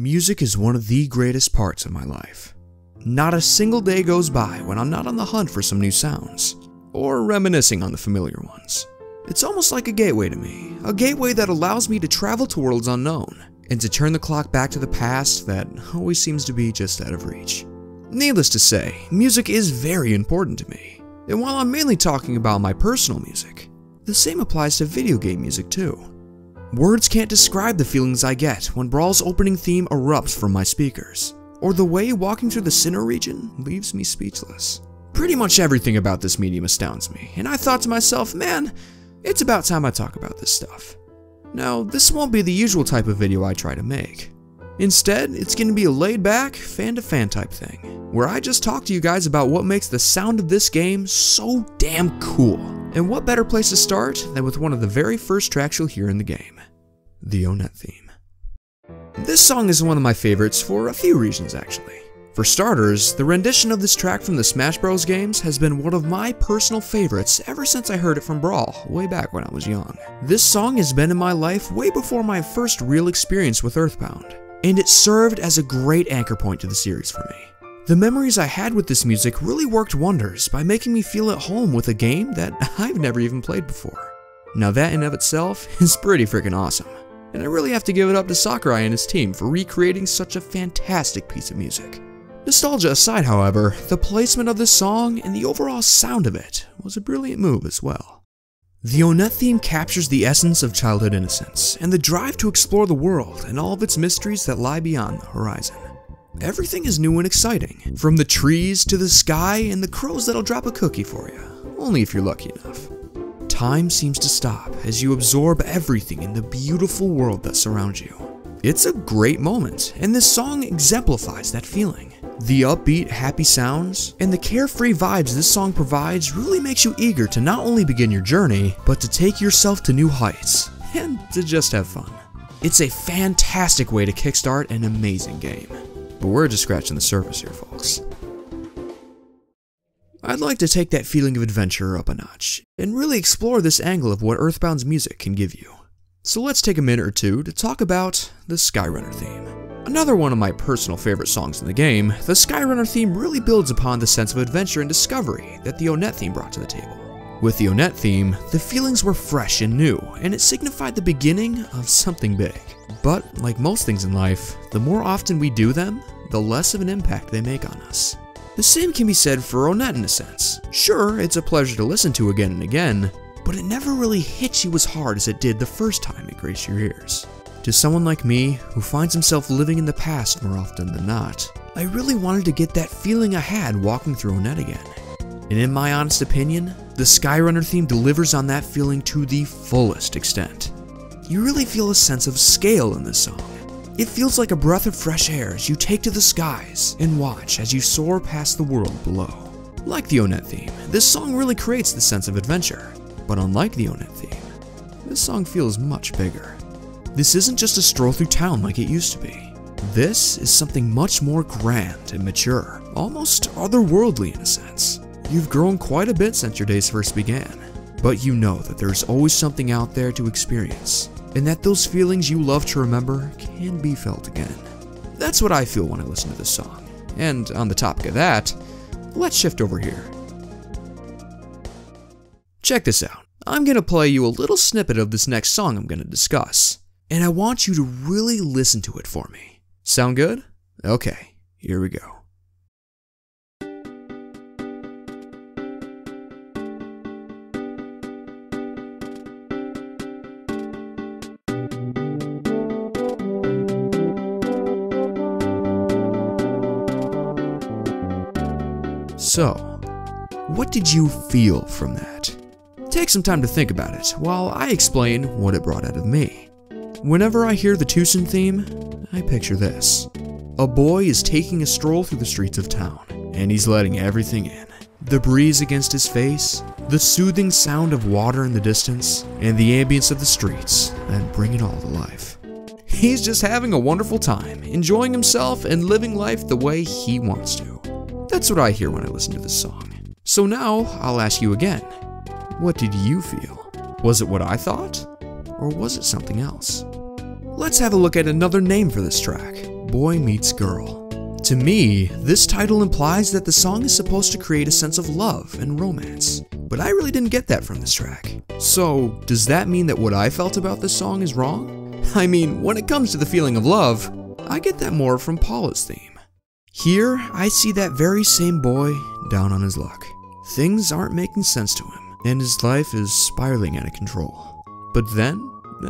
Music is one of the greatest parts of my life. Not a single day goes by when I'm not on the hunt for some new sounds, or reminiscing on the familiar ones. It's almost like a gateway to me, a gateway that allows me to travel to worlds unknown, and to turn the clock back to the past that always seems to be just out of reach. Needless to say, music is very important to me, and while I'm mainly talking about my personal music, the same applies to video game music too. Words can't describe the feelings I get when Brawl's opening theme erupts from my speakers, or the way walking through the Sinnoh region leaves me speechless. Pretty much everything about this medium astounds me, and I thought to myself, man, it's about time I talk about this stuff. Now, this won't be the usual type of video I try to make. Instead, it's going to be a laid-back, fan-to-fan type thing, where I just talk to you guys about what makes the sound of this game so damn cool. And what better place to start than with one of the very first tracks you'll hear in the game, the Onett theme. This song is one of my favorites for a few reasons, actually. For starters, the rendition of this track from the Smash Bros. Games has been one of my personal favorites ever since I heard it from Brawl, way back when I was young. This song has been in my life way before my first real experience with EarthBound, and it served as a great anchor point to the series for me. The memories I had with this music really worked wonders by making me feel at home with a game that I've never even played before. Now that in of itself is pretty freaking awesome, and I really have to give it up to Sakurai and his team for recreating such a fantastic piece of music. Nostalgia aside, however, the placement of this song and the overall sound of it was a brilliant move as well. The Onett theme captures the essence of childhood innocence, and the drive to explore the world and all of its mysteries that lie beyond the horizon. Everything is new and exciting, from the trees to the sky and the crows that'll drop a cookie for you, only if you're lucky enough. Time seems to stop as you absorb everything in the beautiful world that surrounds you. It's a great moment, and this song exemplifies that feeling. The upbeat, happy sounds, and the carefree vibes this song provides really makes you eager to not only begin your journey, but to take yourself to new heights, and to just have fun. It's a fantastic way to kickstart an amazing game. But we're just scratching the surface here, folks. I'd like to take that feeling of adventure up a notch, and really explore this angle of what EarthBound's music can give you. So let's take a minute or two to talk about the Skyrunner theme. Another one of my personal favorite songs in the game, the Skyrunner theme really builds upon the sense of adventure and discovery that the Onett theme brought to the table. With the Onett theme, the feelings were fresh and new, and it signified the beginning of something big. But, like most things in life, the more often we do them, the less of an impact they make on us. The same can be said for Onett in a sense. Sure, it's a pleasure to listen to again and again, but it never really hits you as hard as it did the first time it graced your ears. To someone like me, who finds himself living in the past more often than not, I really wanted to get that feeling I had walking through Onett again. And in my honest opinion, the Skyrunner theme delivers on that feeling to the fullest extent. You really feel a sense of scale in this song. It feels like a breath of fresh air as you take to the skies and watch as you soar past the world below. Like the Onett theme, this song really creates the sense of adventure. But unlike the Onett theme, this song feels much bigger. This isn't just a stroll through town like it used to be. This is something much more grand and mature, almost otherworldly in a sense. You've grown quite a bit since your days first began, but you know that there's always something out there to experience, and that those feelings you love to remember can be felt again. That's what I feel when I listen to this song. And on the topic of that, let's shift over here. Check this out. I'm gonna play you a little snippet of this next song I'm gonna discuss, and I want you to really listen to it for me. Sound good? Okay, here we go. So, what did you feel from that? Take some time to think about it while I explain what it brought out of me. Whenever I hear the Tucson theme, I picture this. A boy is taking a stroll through the streets of town, and he's letting everything in. The breeze against his face, the soothing sound of water in the distance, and the ambience of the streets that bring it all to life. He's just having a wonderful time, enjoying himself and living life the way he wants to. That's what I hear when I listen to this song. So now, I'll ask you again, what did you feel? Was it what I thought? Or was it something else? Let's have a look at another name for this track, Boy Meets Girl. To me, this title implies that the song is supposed to create a sense of love and romance, but I really didn't get that from this track. So, does that mean that what I felt about this song is wrong? I mean, when it comes to the feeling of love, I get that more from Paula's theme. Here, I see that very same boy down on his luck. Things aren't making sense to him, and his life is spiraling out of control. But then,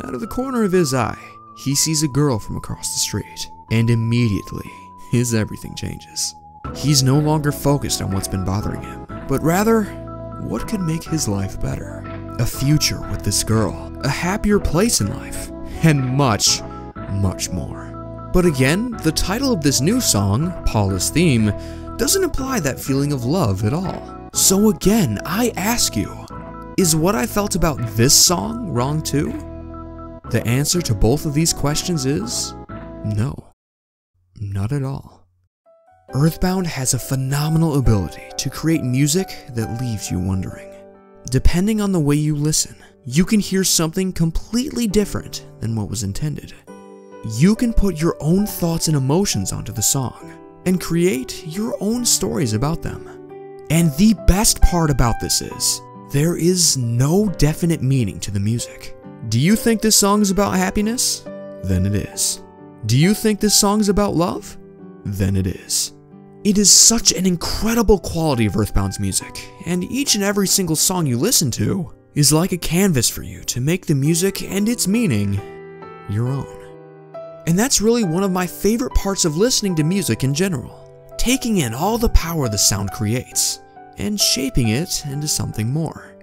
out of the corner of his eye, he sees a girl from across the street, and immediately, his everything changes. He's no longer focused on what's been bothering him, but rather, what could make his life better? A future with this girl, a happier place in life, and much, much more. But again, the title of this new song, Paula's Theme, doesn't imply that feeling of love at all. So again, I ask you, is what I felt about this song wrong too? The answer to both of these questions is no, not at all. EarthBound has a phenomenal ability to create music that leaves you wondering. Depending on the way you listen, you can hear something completely different than what was intended. You can put your own thoughts and emotions onto the song and create your own stories about them. And the best part about this is, there is no definite meaning to the music. Do you think this song is about happiness? Then it is. Do you think this song is about love? Then it is. It is such an incredible quality of EarthBound's music, and each and every single song you listen to is like a canvas for you to make the music and its meaning your own. And that's really one of my favorite parts of listening to music in general. Taking in all the power the sound creates, and shaping it into something more.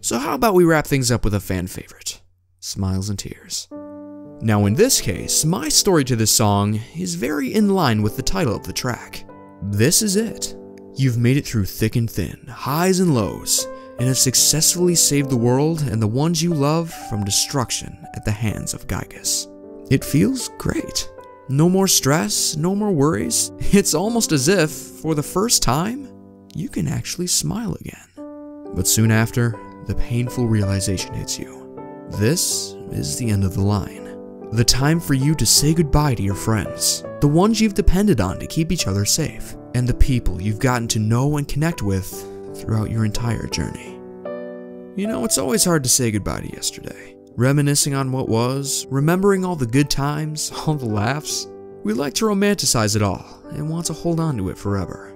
So how about we wrap things up with a fan favorite, Smiles and Tears. Now in this case, my story to this song is very in line with the title of the track. This is it. You've made it through thick and thin, highs and lows, and have successfully saved the world and the ones you love from destruction at the hands of Giygas. It feels great. No more stress, no more worries. It's almost as if, for the first time, you can actually smile again. But soon after, the painful realization hits you. This is the end of the line. The time for you to say goodbye to your friends, the ones you've depended on to keep each other safe, and the people you've gotten to know and connect with throughout your entire journey. You know, it's always hard to say goodbye to yesterday. Reminiscing on what was, remembering all the good times, all the laughs. We like to romanticize it all and want to hold on to it forever.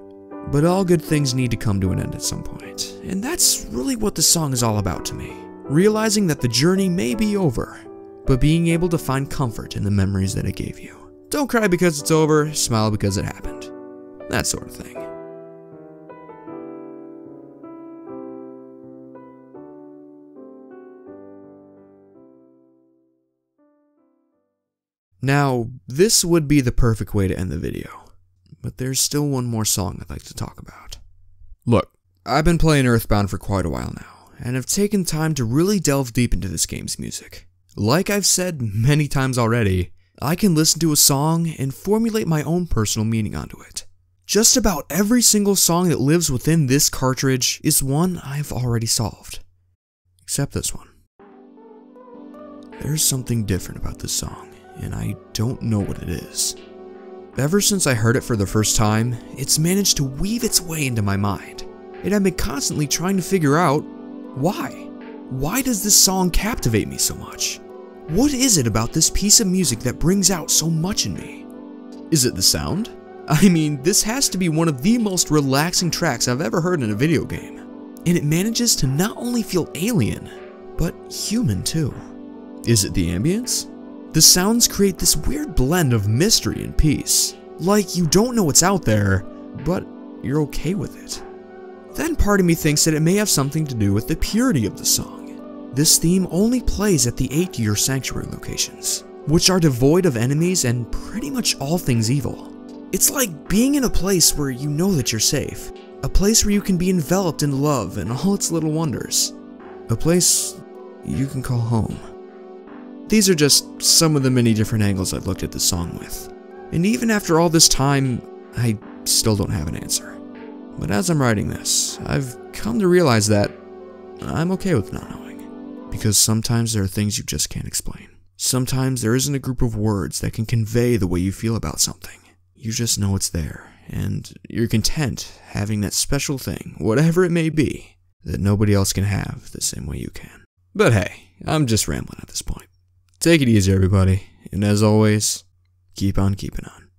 But all good things need to come to an end at some point, and that's really what this song is all about to me. Realizing that the journey may be over, but being able to find comfort in the memories that it gave you. Don't cry because it's over, smile because it happened. That sort of thing. Now, this would be the perfect way to end the video, but there's still one more song I'd like to talk about. Look, I've been playing EarthBound for quite a while now, and have taken time to really delve deep into this game's music. Like I've said many times already, I can listen to a song and formulate my own personal meaning onto it. Just about every single song that lives within this cartridge is one I've already solved. Except this one. There's something different about this song, and I don't know what it is. Ever since I heard it for the first time, it's managed to weave its way into my mind, and I've been constantly trying to figure out why. Why does this song captivate me so much? What is it about this piece of music that brings out so much in me? Is it the sound? I mean, this has to be one of the most relaxing tracks I've ever heard in a video game, and it manages to not only feel alien, but human too. Is it the ambience? The sounds create this weird blend of mystery and peace, like you don't know what's out there, but you're okay with it. Then part of me thinks that it may have something to do with the purity of the song. This theme only plays at the 8-year sanctuary locations, which are devoid of enemies and pretty much all things evil. It's like being in a place where you know that you're safe, a place where you can be enveloped in love and all its little wonders, a place you can call home. These are just some of the many different angles I've looked at this song with, and even after all this time, I still don't have an answer. But as I'm writing this, I've come to realize that I'm okay with not knowing, because sometimes there are things you just can't explain. Sometimes there isn't a group of words that can convey the way you feel about something. You just know it's there, and you're content having that special thing, whatever it may be, that nobody else can have the same way you can. But hey, I'm just rambling at this point. Take it easy, everybody, and as always, keep on keeping on.